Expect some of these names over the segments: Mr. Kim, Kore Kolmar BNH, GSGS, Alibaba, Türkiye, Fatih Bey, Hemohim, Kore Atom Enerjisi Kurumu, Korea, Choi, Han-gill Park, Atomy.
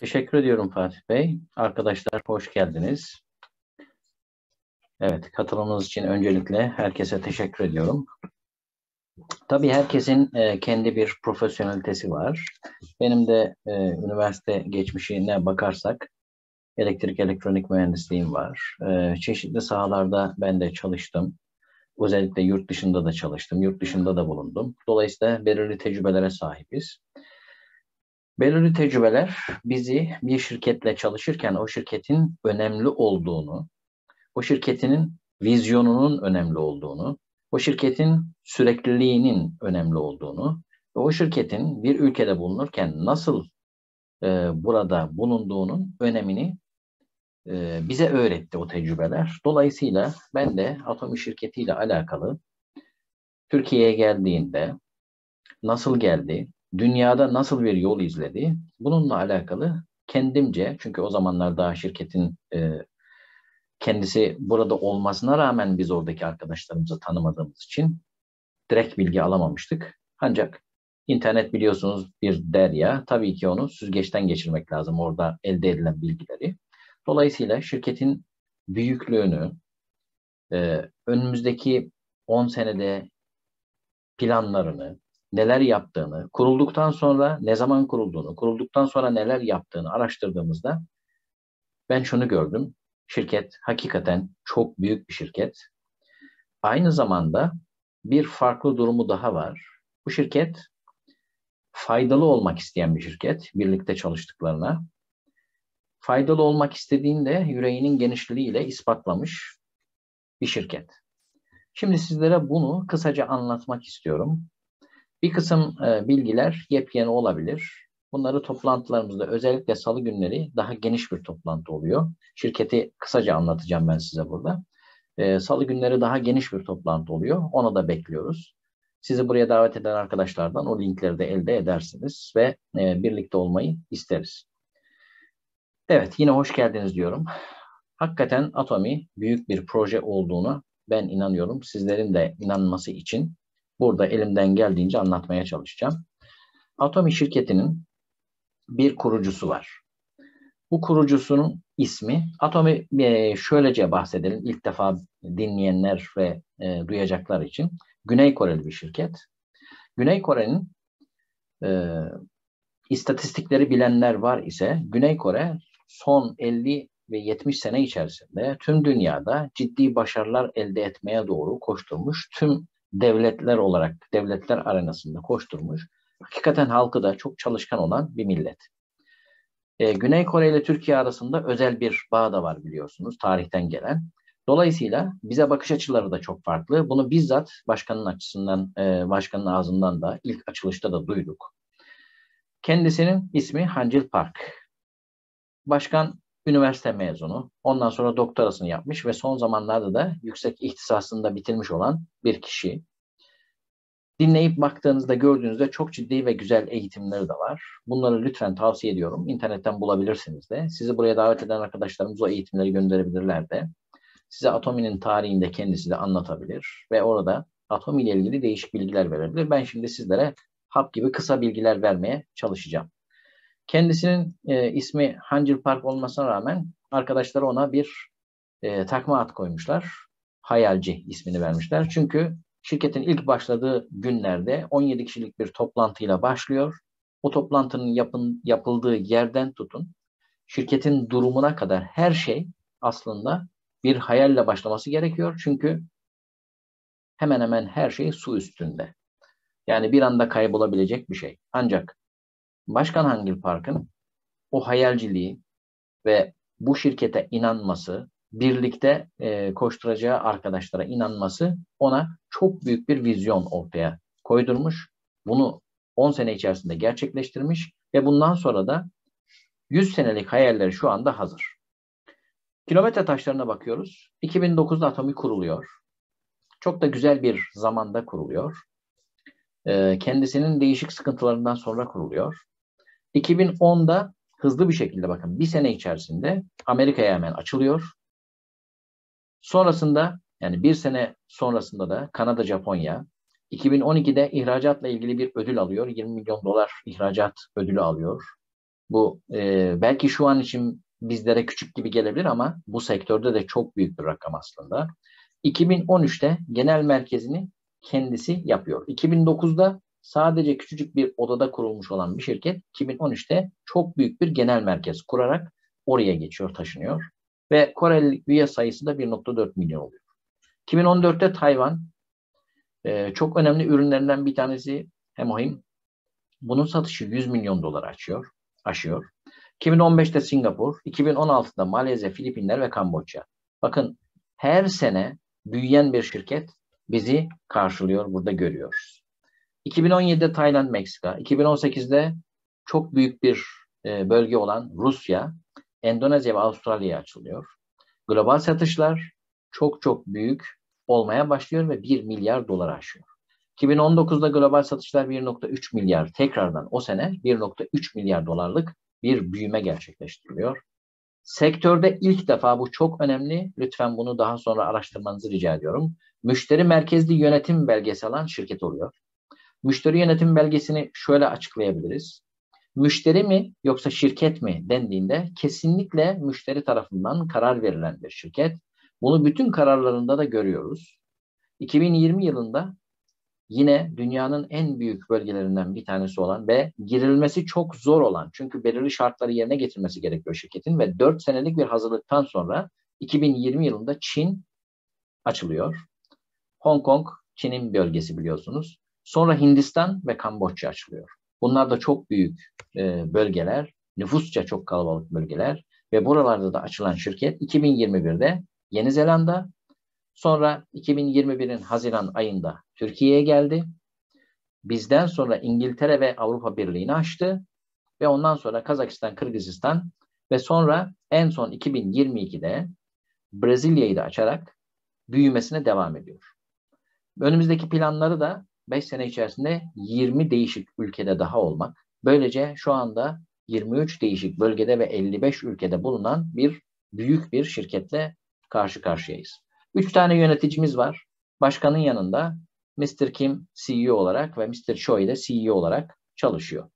Teşekkür ediyorum Fatih Bey. Arkadaşlar hoş geldiniz. Evet, katılımınız için öncelikle herkese teşekkür ediyorum. Tabii herkesin kendi bir profesyonelitesi var. Benim de üniversite geçmişine bakarsak elektrik elektronik mühendisliğim var. Çeşitli sahalarda ben de çalıştım. Özellikle yurt dışında da çalıştım, yurt dışında da bulundum. Dolayısıyla belirli tecrübelere sahibiz. Belirli tecrübeler bizi bir şirketle çalışırken o şirketin önemli olduğunu, o şirketinin vizyonunun önemli olduğunu, o şirketin sürekliliğinin önemli olduğunu ve o şirketin bir ülkede bulunurken nasıl burada bulunduğunun önemini bize öğretti o tecrübeler. Dolayısıyla ben de Atomy şirketiyle alakalı Türkiye'ye geldiğinde nasıl geldi, dünyada nasıl bir yol izledi, bununla alakalı kendimce, çünkü o zamanlar daha şirketin kendisi burada olmasına rağmen biz oradaki arkadaşlarımızı tanımadığımız için direkt bilgi alamamıştık. Ancak internet biliyorsunuz bir derya. Tabii ki onu süzgeçten geçirmek lazım orada elde edilen bilgileri. Dolayısıyla şirketin büyüklüğünü, önümüzdeki 10 senede planlarını, neler yaptığını, kurulduktan sonra ne zaman kurulduğunu, kurulduktan sonra neler yaptığını araştırdığımızda ben şunu gördüm. Şirket hakikaten çok büyük bir şirket. Aynı zamanda bir farklı durumu daha var. Bu şirket faydalı olmak isteyen bir şirket, birlikte çalıştıklarına. Faydalı olmak istediğinde yüreğinin genişliğiyle ispatlamış bir şirket. Şimdi sizlere bunu kısaca anlatmak istiyorum. Bir kısım bilgiler yepyeni olabilir. Bunları toplantılarımızda, özellikle salı günleri daha geniş bir toplantı oluyor. Şirketi kısaca anlatacağım ben size burada. Salı günleri daha geniş bir toplantı oluyor. Onu da bekliyoruz. Sizi buraya davet eden arkadaşlardan o linkleri de elde edersiniz ve birlikte olmayı isteriz. Evet, yine hoş geldiniz diyorum. Hakikaten Atomy büyük bir proje olduğunu ben inanıyorum. Sizlerin de inanması için burada elimden geldiğince anlatmaya çalışacağım. Atomy şirketinin bir kurucusu var. Bu kurucusunun ismi Atomy, şöylece bahsedelim ilk defa dinleyenler ve duyacaklar için. Güney Koreli bir şirket. Güney Kore'nin istatistikleri bilenler var ise, Güney Kore son 50 ve 70 sene içerisinde tüm dünyada ciddi başarılar elde etmeye doğru koşturmuş, tüm devletler olarak devletler arenasında koşturmuş, hakikaten halkı da çok çalışkan olan bir millet. Güney Kore ile Türkiye arasında özel bir bağ da var biliyorsunuz, tarihten gelen. Dolayısıyla bize bakış açıları da çok farklı. Bunu bizzat başkanın ağzından da ilk açılışta da duyduk. Kendisinin ismi Han-gill Park. Başkan üniversite mezunu, ondan sonra doktorasını yapmış ve son zamanlarda da yüksek ihtisasında bitirmiş olan bir kişi. Dinleyip baktığınızda, gördüğünüzde çok ciddi ve güzel eğitimleri de var. Bunları lütfen tavsiye ediyorum. İnternetten bulabilirsiniz de. Sizi buraya davet eden arkadaşlarımız o eğitimleri gönderebilirler de. Size Atomy'nin tarihinde kendisi de anlatabilir ve orada Atomy ile ilgili değişik bilgiler verebilir. Ben şimdi sizlere hap gibi kısa bilgiler vermeye çalışacağım. Kendisinin ismi Han-gill Park olmasına rağmen arkadaşları ona bir takma ad koymuşlar. Hayalci ismini vermişler. Çünkü şirketin ilk başladığı günlerde 17 kişilik bir toplantıyla başlıyor. O toplantının yapıldığı yerden tutun, şirketin durumuna kadar her şey aslında bir hayalle başlaması gerekiyor. Çünkü hemen hemen her şey su üstünde. Yani bir anda kaybolabilecek bir şey. Ancak Başkan Han-gill Park'ın o hayalciliği ve bu şirkete inanması, birlikte koşturacağı arkadaşlara inanması ona çok büyük bir vizyon ortaya koydurmuş. Bunu 10 sene içerisinde gerçekleştirmiş ve bundan sonra da 100 senelik hayalleri şu anda hazır. Kilometre taşlarına bakıyoruz. 2009'da Atomy kuruluyor. Çok da güzel bir zamanda kuruluyor. Kendisinin değişik sıkıntılarından sonra kuruluyor. 2010'da hızlı bir şekilde, bakın bir sene içerisinde Amerika'ya hemen açılıyor. Sonrasında, yani bir sene sonrasında da Kanada, Japonya. 2012'de ihracatla ilgili bir ödül alıyor. 20 milyon dolar ihracat ödülü alıyor. Bu belki şu an için bizlere küçük gibi gelebilir ama bu sektörde de çok büyük bir rakam aslında. 2013'te genel merkezini kendisi yapıyor. 2009'da sadece küçücük bir odada kurulmuş olan bir şirket 2013'te çok büyük bir genel merkez kurarak oraya geçiyor, taşınıyor. Ve Koreli üye sayısı da 1.4 milyon oluyor. 2014'te Tayvan çok önemli ürünlerinden bir tanesi Hemohim. Bunun satışı 100 milyon dolar aşıyor. 2015'te Singapur, 2016'da Malezya, Filipinler ve Kamboçya. Bakın her sene büyüyen bir şirket bizi karşılıyor, burada görüyoruz. 2017'de Tayland, Meksika. 2018'de çok büyük bir bölge olan Rusya, Endonezya ve Avustralya açılıyor. Global satışlar çok büyük olmaya başlıyor ve 1 milyar dolar aşıyor. 2019'da global satışlar 1.3 milyar, tekrardan o sene 1.3 milyar dolarlık bir büyüme gerçekleştiriliyor. Sektörde ilk defa bu çok önemli. Lütfen bunu daha sonra araştırmanızı rica ediyorum. Müşteri merkezli yönetim belgesi alan şirket oluyor. Müşteri yönetim belgesini şöyle açıklayabiliriz. Müşteri mi yoksa şirket mi dendiğinde kesinlikle müşteri tarafından karar verilen bir şirket. Bunu bütün kararlarında da görüyoruz. 2020 yılında yine dünyanın en büyük bölgelerinden bir tanesi olan ve girilmesi çok zor olan, çünkü belirli şartları yerine getirmesi gerekiyor şirketin ve 4 senelik bir hazırlıktan sonra 2020 yılında Çin açılıyor. Hong Kong, Çin'in bölgesi biliyorsunuz. Sonra Hindistan ve Kamboçya açılıyor. Bunlar da çok büyük bölgeler, nüfusça çok kalabalık bölgeler ve buralarda da açılan şirket 2021'de Yeni Zelanda, sonra 2021'in Haziran ayında Türkiye'ye geldi. Bizden sonra İngiltere ve Avrupa Birliği'ni açtı ve ondan sonra Kazakistan, Kırgızistan ve sonra en son 2022'de Brezilya'yı da açarak büyümesine devam ediyor. Önümüzdeki planları da 5 sene içerisinde 20 değişik ülkede daha olmak. Böylece şu anda 23 değişik bölgede ve 55 ülkede bulunan büyük bir şirketle karşı karşıyayız. 3 tane yöneticimiz var. Başkanın yanında Mr. Kim CEO olarak ve Mr. Choi de CEO olarak çalışıyor.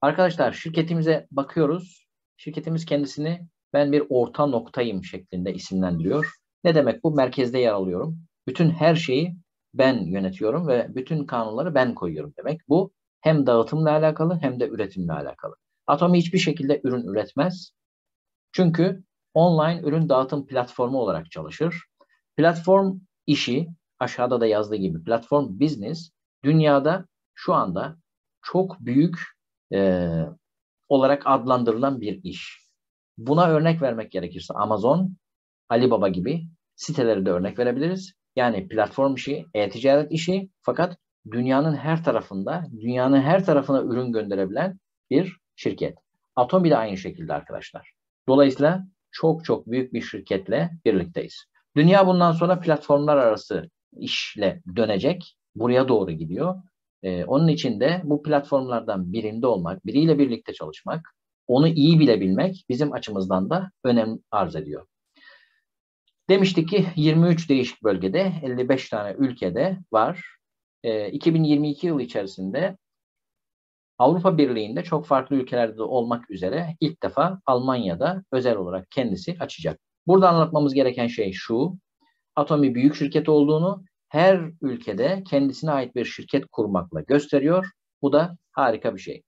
Arkadaşlar şirketimize bakıyoruz. Şirketimiz kendisini ben bir orta noktayım şeklinde isimlendiriyor. Ne demek bu? Merkezde yer alıyorum. Bütün her şeyi ben yönetiyorum ve bütün kanunları ben koyuyorum demek. Bu hem dağıtımla alakalı hem de üretimle alakalı. Atomy hiçbir şekilde ürün üretmez. Çünkü online ürün dağıtım platformu olarak çalışır. Platform işi, aşağıda da yazdığı gibi platform business, dünyada şu anda çok büyük olarak adlandırılan bir iş. Buna örnek vermek gerekirse Amazon, Alibaba gibi siteleri de örnek verebiliriz. Yani platform işi, e-ticaret işi, fakat dünyanın her tarafında, dünyanın her tarafına ürün gönderebilen bir şirket. Atomy de aynı şekilde arkadaşlar. Dolayısıyla çok büyük bir şirketle birlikteyiz. Dünya bundan sonra platformlar arası işle dönecek. Buraya doğru gidiyor. Onun için de bu platformlardan birinde olmak, biriyle birlikte çalışmak, onu iyi bilebilmek bizim açımızdan da önem arz ediyor. Demiştik ki 23 değişik bölgede, 55 tane ülkede var. 2022 yılı içerisinde Avrupa Birliği'nde çok farklı ülkelerde de olmak üzere ilk defa Almanya'da özel olarak kendisi açacak. Burada anlatmamız gereken şey şu: Atomy büyük şirket olduğunu her ülkede kendisine ait bir şirket kurmakla gösteriyor. Bu da harika bir şey.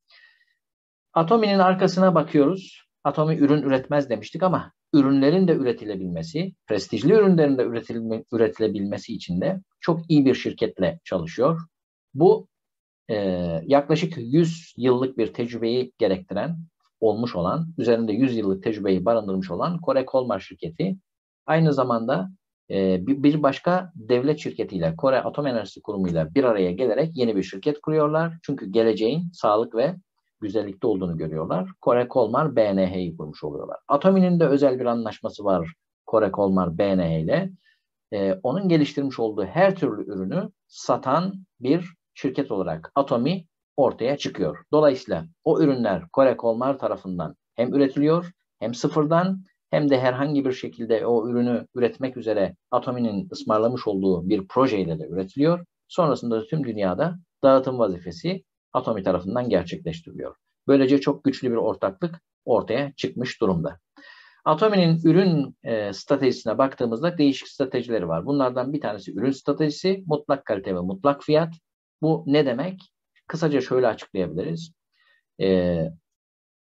Atomy'nin arkasına bakıyoruz. Atomy ürün üretmez demiştik ama ürünlerin de üretilebilmesi, prestijli ürünlerin de üretilebilmesi için de çok iyi bir şirketle çalışıyor. Bu yaklaşık 100 yıllık bir tecrübeyi olmuş olan, üzerinde 100 yıllık tecrübeyi barındırmış olan Kore Kolmar şirketi, aynı zamanda bir başka devlet şirketiyle, Kore Atom Enerjisi Kurumu ile bir araya gelerek yeni bir şirket kuruyorlar. Çünkü geleceğin sağlık ve güzellikte olduğunu görüyorlar. Kore Kolmar BNH'yi kurmuş oluyorlar. Atomy'nin de özel bir anlaşması var Kore Kolmar BNH ile. Onun geliştirmiş olduğu her türlü ürünü satan bir şirket olarak Atomy ortaya çıkıyor. Dolayısıyla o ürünler Kore Kolmar tarafından hem üretiliyor, hem sıfırdan, hem de herhangi bir şekilde o ürünü üretmek üzere Atomy'nin ısmarlamış olduğu bir projeyle de üretiliyor. Sonrasında tüm dünyada dağıtım vazifesi Atomy tarafından gerçekleştiriliyor. Böylece çok güçlü bir ortaklık ortaya çıkmış durumda. Atomy'nin ürün stratejisine baktığımızda değişik stratejileri var. Bunlardan bir tanesi ürün stratejisi, mutlak kalite ve mutlak fiyat. Bu ne demek? Kısaca şöyle açıklayabiliriz.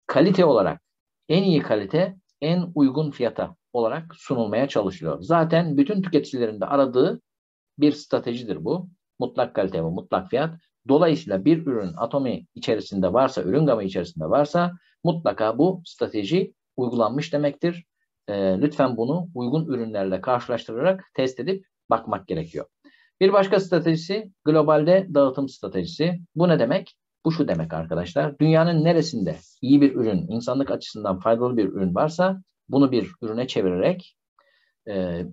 Kalite olarak en iyi kalite en uygun fiyata olarak sunulmaya çalışılıyor. Zaten bütün tüketicilerin de aradığı bir stratejidir bu. Mutlak kalite ve mutlak fiyat. Dolayısıyla bir ürün Atomy içerisinde varsa, ürün gamı içerisinde varsa mutlaka bu strateji uygulanmış demektir. Lütfen bunu uygun ürünlerle karşılaştırarak test edip bakmak gerekiyor. Bir başka stratejisi globalde dağıtım stratejisi. Bu ne demek? Bu şu demek arkadaşlar. Dünyanın neresinde iyi bir ürün, insanlık açısından faydalı bir ürün varsa bunu bir ürüne çevirerek,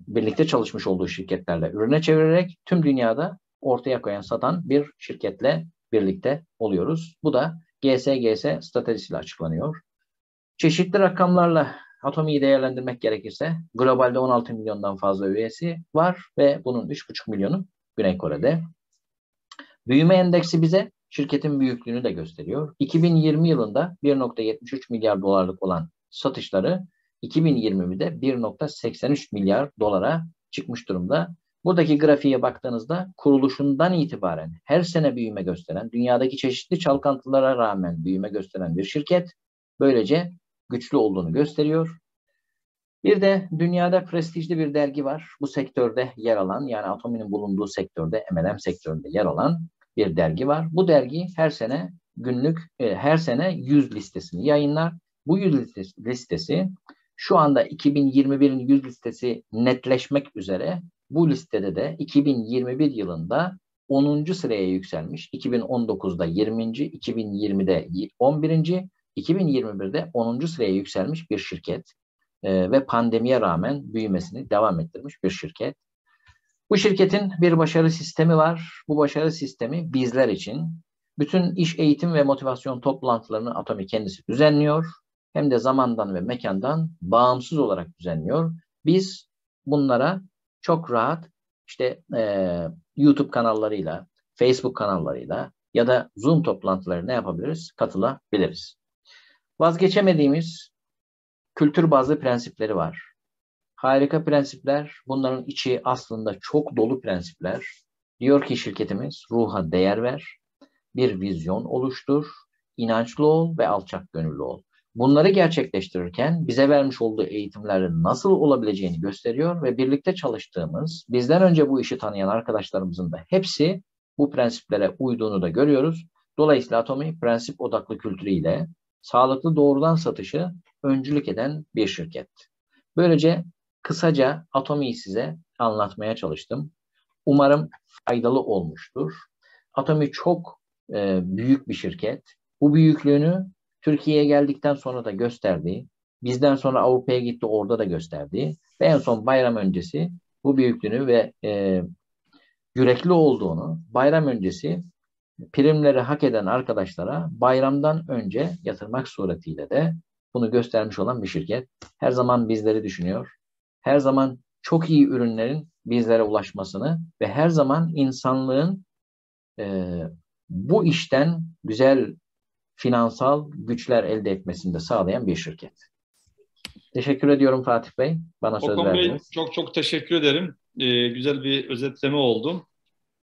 birlikte çalışmış olduğu şirketlerle ürüne çevirerek tüm dünyada ortaya koyan, satan bir şirketle birlikte oluyoruz. Bu da GSGS stratejisiyle açıklanıyor. Çeşitli rakamlarla Atomy'yi değerlendirmek gerekirse globalde 16 milyondan fazla üyesi var ve bunun 3,5 milyonu Güney Kore'de. Büyüme endeksi bize şirketin büyüklüğünü de gösteriyor. 2020 yılında 1,73 milyar dolarlık olan satışları 2020'de 1,83 milyar dolara çıkmış durumda. Buradaki grafiğe baktığınızda kuruluşundan itibaren her sene büyüme gösteren, dünyadaki çeşitli çalkantılara rağmen büyüme gösteren bir şirket, böylece güçlü olduğunu gösteriyor. Bir de dünyada prestijli bir dergi var. Bu sektörde yer alan, yani Atomy'nin bulunduğu sektörde, M&M sektöründe yer alan bir dergi var. Bu dergi her sene her sene 100 listesini yayınlar. Bu 100 listesi şu anda 2021'in 100 listesi netleşmek üzere. Bu listede de 2021 yılında 10. sıraya yükselmiş. 2019'da 20. 2020'de 11. 2021'de 10. sıraya yükselmiş bir şirket ve pandemiye rağmen büyümesini devam ettirmiş bir şirket. Bu şirketin bir başarı sistemi var. Bu başarı sistemi bizler için. Bütün iş, eğitim ve motivasyon toplantılarını Atomy kendisi düzenliyor. Hem de zamandan ve mekandan bağımsız olarak düzenliyor. Biz bunlara çok rahat işte YouTube kanallarıyla, Facebook kanallarıyla ya da Zoom toplantıları ne yapabiliriz? Katılabiliriz. Vazgeçemediğimiz kültür bazlı prensipleri var. Harika prensipler, bunların içi aslında çok dolu prensipler. Diyor ki şirketimiz, ruha değer ver, bir vizyon oluştur, inançlı ol ve alçak gönüllü ol. Bunları gerçekleştirirken bize vermiş olduğu eğitimlerin nasıl olabileceğini gösteriyor ve birlikte çalıştığımız, bizden önce bu işi tanıyan arkadaşlarımızın da hepsi bu prensiplere uyduğunu da görüyoruz. Dolayısıyla Atomy prensip odaklı kültürüyle sağlıklı doğrudan satışı öncülük eden bir şirket. Böylece kısaca Atomy'yi size anlatmaya çalıştım. Umarım faydalı olmuştur. Atomy çok büyük bir şirket. Bu büyüklüğünü Türkiye'ye geldikten sonra da gösterdi. Bizden sonra Avrupa'ya gitti, orada da gösterdi. Ve en son bayram öncesi bu büyüklüğünü ve yürekli olduğunu, bayram öncesi primleri hak eden arkadaşlara bayramdan önce yatırmak suretiyle de bunu göstermiş olan bir şirket. Her zaman bizleri düşünüyor. Her zaman çok iyi ürünlerin bizlere ulaşmasını ve her zaman insanlığın bu işten güzel finansal güçler elde etmesini de sağlayan bir şirket. Teşekkür ediyorum Fatih Bey. Bana söz verdiniz. Çok çok teşekkür ederim. Güzel bir özetleme oldu.